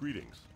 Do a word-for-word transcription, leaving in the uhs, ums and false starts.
Greetings.